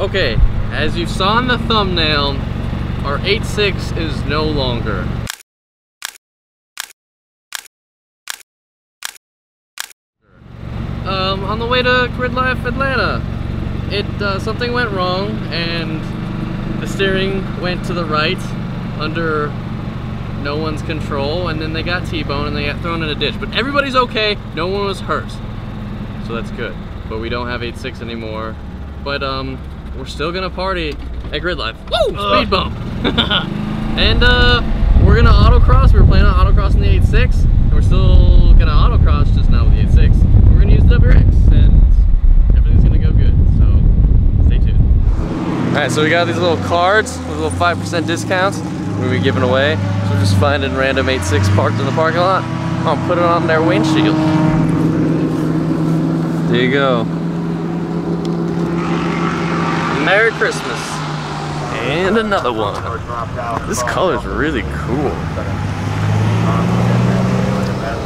Okay, as you saw in the thumbnail, our 8.6 is no longer. On the way to Gridlife, Atlanta, something went wrong and the steering went to the right under no one's control, and then they got T-boned and they got thrown in a ditch. But everybody's okay, no one was hurt, so that's good. But we don't have 8.6 anymore. But we're still gonna party at Gridlife. Woo! Speed bump! And we're gonna autocross. We were planning on autocrossing the 8.6, and we're still gonna autocross, just not with the 8.6. We're gonna use the WRX, and everything's gonna go good, so stay tuned. Alright, so we got these little cards with little 5% discounts we're gonna be giving away. So we're just finding random 8.6 parked in the parking lot. I'll put it on their windshield. There you go. Merry Christmas. And another one. This color's really cool.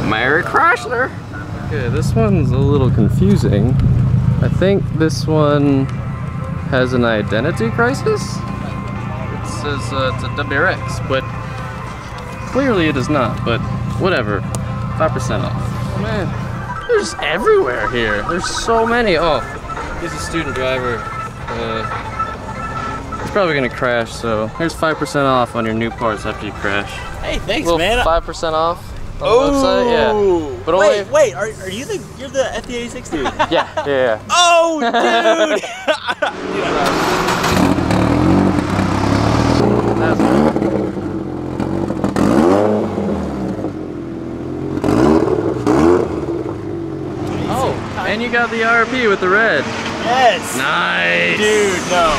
Merry Chrysler. Okay, this one's a little confusing. I think this one has an identity crisis. It says it's a WRX, but clearly it is not, but whatever. 5% off. Man, they're just everywhere here. There's so many. Oh, he's a student driver. It's probably gonna crash, so here's 5% off on your new parts after you crash. Hey, thanks, man. 5% off on the website, yeah. But wait, are you you're the FD86 dude? Yeah. Oh, dude! Oh, and you got the RP with the red. Yes! Nice! Dude, no.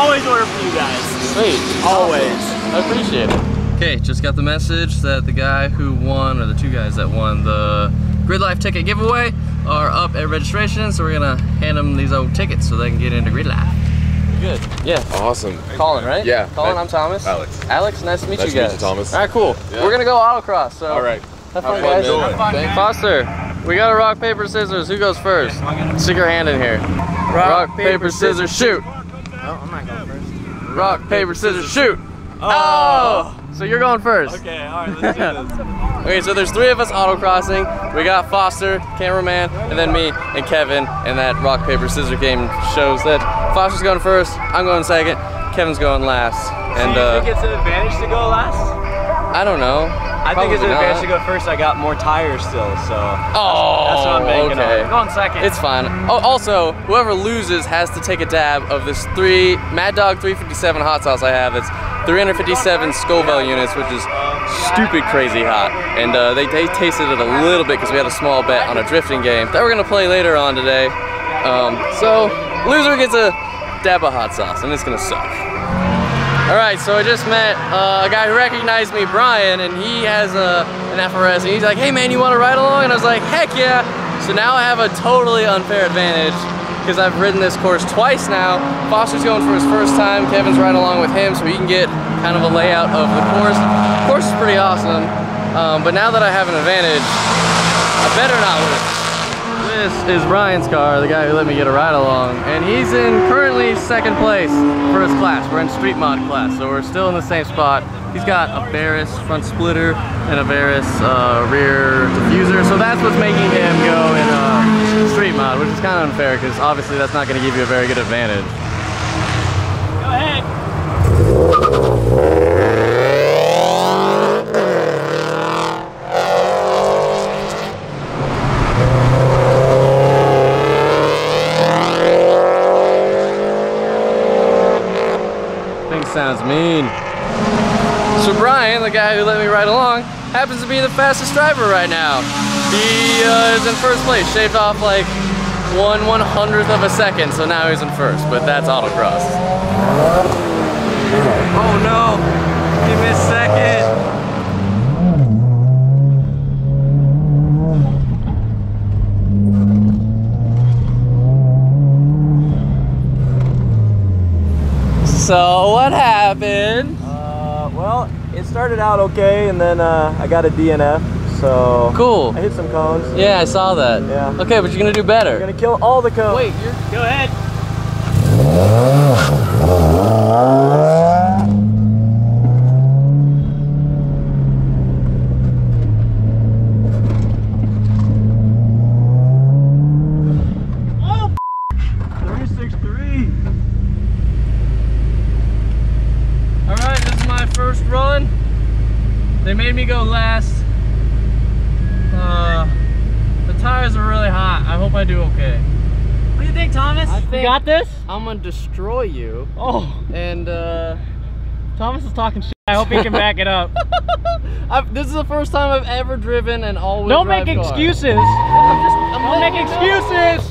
Always order for you guys. Sweet. Always. I appreciate it. Okay, just got the message that the guy who won, or the two guys that won the Gridlife ticket giveaway are up at registration, so we're gonna hand them these old tickets so they can get into Gridlife. Good. Yeah. Awesome. Colin, right? Yeah. Colin, I'm Thomas. Alex. Alex, nice to meet you guys. Nice to meet you, Thomas. Alright, cool. Yeah. We're gonna go autocross, so. Alright. Have fun, guys. Have fun, guys. Foster. We got a rock, paper, scissors. Who goes first? Stick your hand in here. Rock, paper, scissors, shoot. Oh, I'm not going first. Rock, paper, scissors, shoot. Oh! So you're going first. Okay, alright, let's do this. Okay, so there's three of us autocrossing. We got Foster, cameraman, and then me and Kevin, and that rock, paper, scissors game shows that Foster's going first, I'm going second, Kevin's going last. And do you think it's an advantage to go last? I don't know. I think it's an advantage to go first. I got more tires still, so that's what I'm banking on. Going second. It's fine. Oh, also, whoever loses has to take a dab of this Mad Dog 357 hot sauce I have. It's 357 Scoville units, which is stupid crazy hot. And they tasted it a little bit because we had a small bet on a drifting game that we're gonna play later on today. So loser gets a dab of hot sauce, and it's gonna suck. Alright, so I just met a guy who recognized me, Brian, and he has an FRS, and he's like, hey man, you want to ride along? And I was like, heck yeah! So now I have a totally unfair advantage, because I've ridden this course twice now. Foster's going for his first time, Kevin's riding along with him, so he can get kind of a layout of the course. The course is pretty awesome, but now that I have an advantage, I better not win. This is Brian's car, the guy who let me get a ride along, and he's in currently second place for his class. We're in street mod class, so we're still in the same spot. He's got a Varis front splitter and a Varis rear diffuser, so that's what's making him go in street mod, which is kind of unfair because obviously that's not going to give you a very good advantage. Go ahead! Sounds mean. So Brian, the guy who let me ride along, happens to be the fastest driver right now. He is in first place, shaved off like 1/100th of a second, so now he's in first, but that's autocross. Oh no, he missed second. So what happened? Well, it started out okay, and then I got a DNF, so... Cool. I hit some cones. Yeah, I saw that. Yeah. Okay, but you're gonna do better. You're gonna kill all the cones. Wait, go ahead. 6'3". All right, this is my first run. They made me go last. The tires are really hot. I hope I do okay. What do you think, Thomas? I think you got this? I'm gonna destroy you. Oh. And Thomas is talking shit. I hope he can back it up. This is the first time I've ever driven an all-wheel drive car. Don't make excuses. Don't make excuses.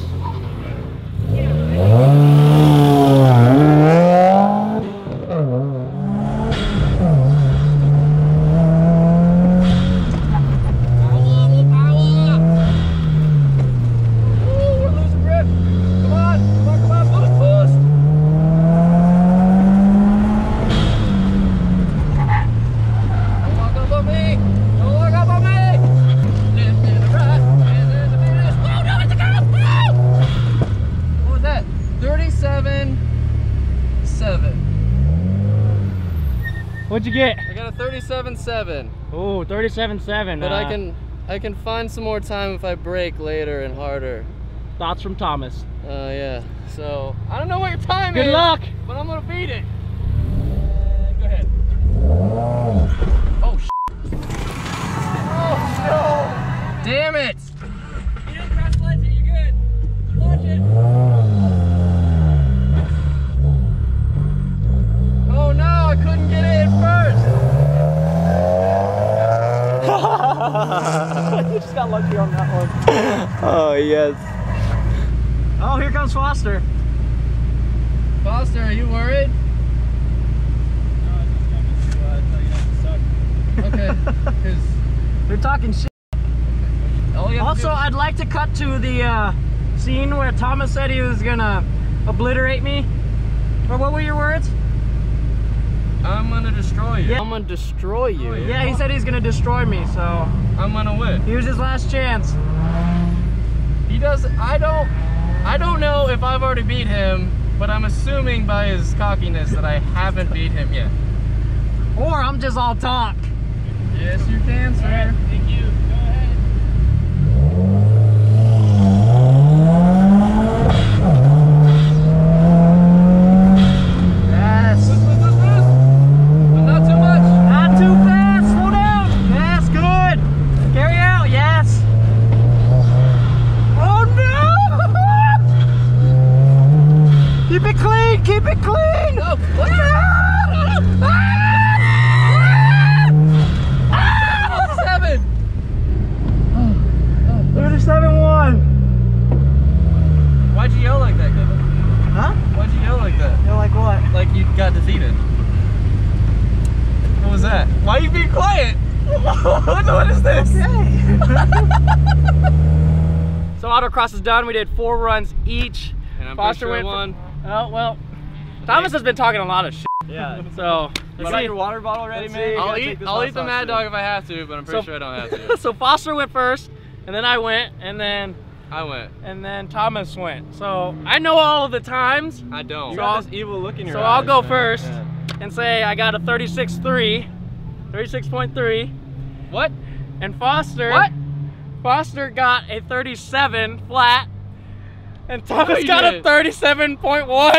What'd you get? I got a 37.7. Ooh, 37.7. But I can find some more time if I brake later and harder. Thoughts from Thomas. Yeah. So I don't know what your time is. Good luck. But I'm gonna beat it. Go ahead. Oh shit. Oh no! Damn it! You didn't press clutch it. You're good. Clutch it. Oh no, I couldn't get it in first! You just got lucky on that one. Oh, yes. Oh, here comes Foster. Foster, are you worried? No, I just wanted to tell you not to suck. Okay, because... They're talking shit. Okay. Also, I'd like to cut to the scene where Thomas said he was gonna obliterate me. Or what were your words? I'm gonna destroy you. Yeah. I'm gonna destroy you. Yeah, he said he's gonna destroy me, so I'm gonna win. Here's his last chance. He does. I don't know if I've already beat him, but I'm assuming by his cockiness that I haven't beat him yet. Or I'm just all talk. Yes, you can, sir. All right, thank you. Go ahead. Keep it clean! No, what's that? Ah! 37! 37-1! Why'd you yell like that, Kevin? Huh? Why'd you yell like that? Yell like what? Like you got defeated. What was that? Why you being quiet? What is this? Okay. So autocross is done. We did 4 runs each. And I'm Foster sure went one. Oh, well. Thomas has been talking a lot of shit. Yeah. So, you got your water bottle ready, man? I'll eat the Mad Dog if I have to, but I'm pretty sure I don't have to. So Foster went first, and then I went, and then... I went. And then Thomas went. So, I know all of the times. I don't. You got this evil look in your eyes. So I'll go first and say I got a 36.3. 36.3. What? And Foster... What? Foster got a 37 flat. And Thomas got a 37.1. What?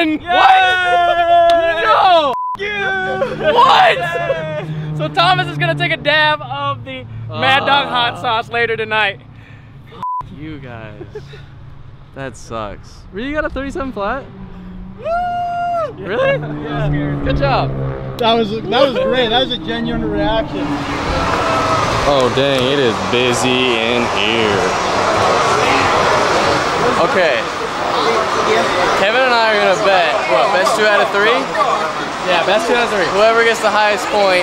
No! You! What? Yay. So Thomas is gonna take a dab of the Mad Dog hot sauce later tonight. You guys. That sucks. Really, you got a 37 flat? Yeah. Really? Yeah. Good job. That was great. That was a genuine reaction. Oh dang! It is busy in here. Okay. Kevin and I are gonna bet what? Best 2 out of 3? Yeah, best 2 out of 3. Whoever gets the highest point,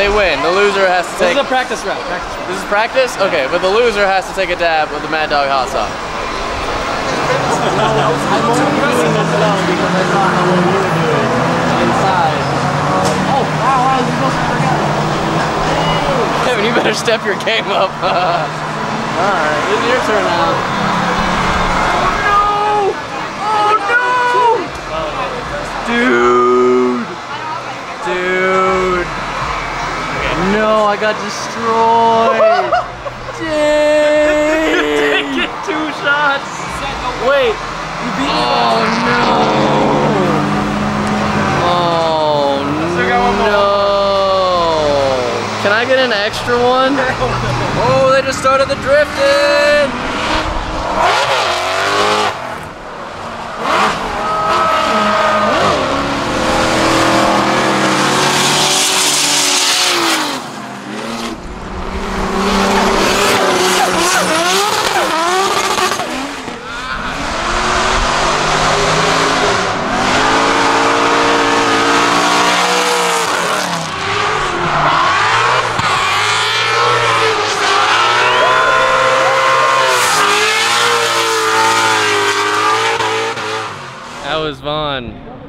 they win. The loser has to take. This is a practice round. This is practice. Okay, but the loser has to take a dab of the Mad Dog hot sauce. I'm only doing this alone because I thought I would really do it inside. Oh wow! I was supposed to forget. Kevin, you better step your game up. All right, it's your turn now. Dude. No, I got destroyed. Dang. Take it 2 shots. Wait. You beat me. Oh no. Can I get an extra one? Oh, they just started the drifting!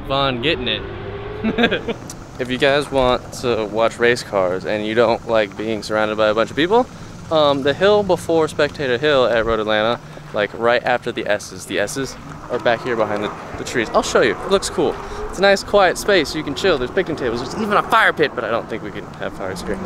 Vaughn getting it. If you guys want to watch race cars and you don't like being surrounded by a bunch of people, the hill before Spectator Hill at Rhode Atlanta, like right after the S's are back here behind the trees. I'll show you. It looks cool. It's a nice quiet space. You can chill. There's picnic tables. There's even a fire pit, but I don't think we can have fires here.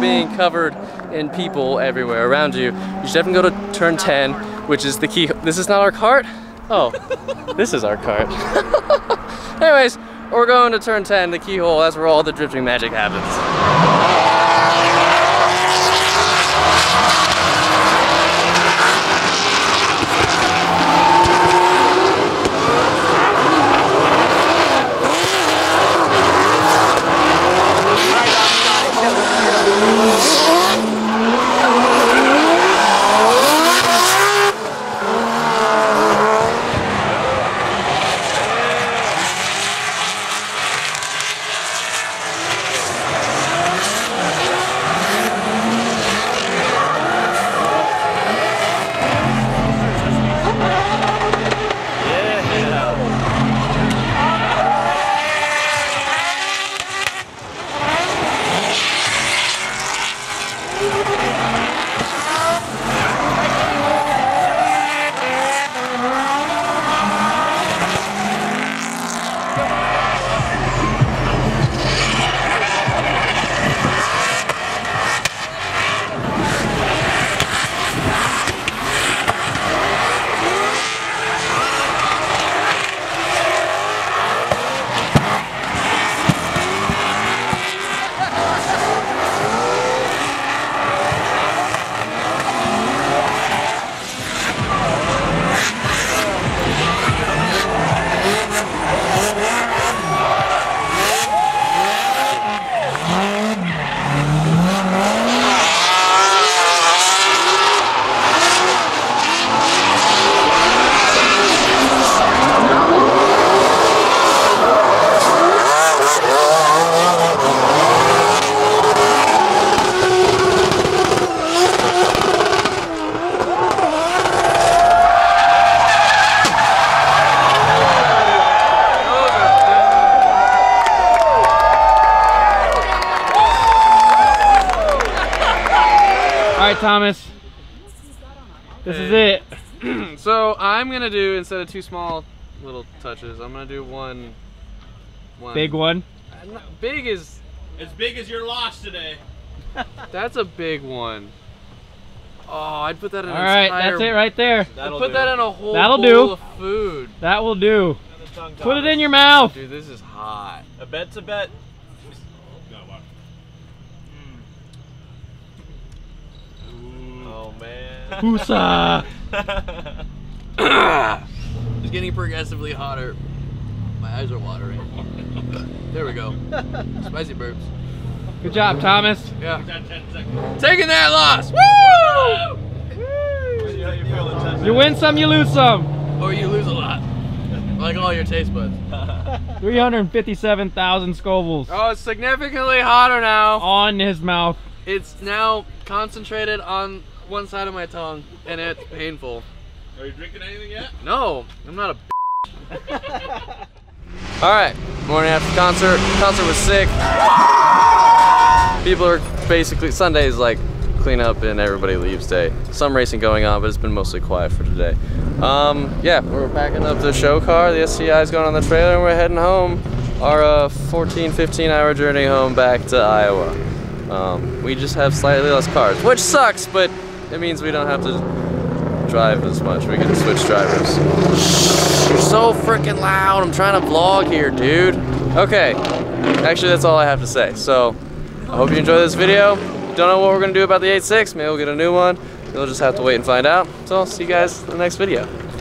Being covered in people everywhere around you, you should definitely go to turn 10, which is the key. This is not our cart? Oh, this is our cart. Anyways, we're going to turn 10, the keyhole. That's where all the drifting magic happens. Thomas, this is it. So I'm gonna do, instead of two small little touches, I'm gonna do one big one. Big is as big as your loss today. That's a big one. Oh, I'd put that in. All right, that's it right there. That'll put that in a whole bowl of food. That will do. Put it in your mouth. Dude, this is hot. A bet's a bet. Pusa! It's getting progressively hotter. My eyes are watering. There we go. Spicy burps. Good job, Thomas. Yeah. Taking that loss. Woo! You win some, you lose some. Or you lose a lot. Like all your taste buds. 357,000 Scovilles. Oh, it's significantly hotter now. On his mouth. It's now concentrated on one side of my tongue, and it's painful. Are you drinking anything yet? No, I'm not a bitch. Alright, morning after the concert. Concert was sick. People are basically, Sunday's like clean up and everybody leaves day. Some racing going on, but it's been mostly quiet for today. Yeah, we're packing up the show car, the STI's going on the trailer, and we're heading home. Our 15-hour journey home back to Iowa. We just have slightly less cars, which sucks, but it means we don't have to drive as much. We can switch drivers. Shh, you're so freaking loud. I'm trying to vlog here, dude. Okay, actually that's all I have to say. So I hope you enjoy this video. Don't know what we're gonna do about the 8.6. Maybe we'll get a new one. You'll just have to wait and find out. So I'll see you guys in the next video.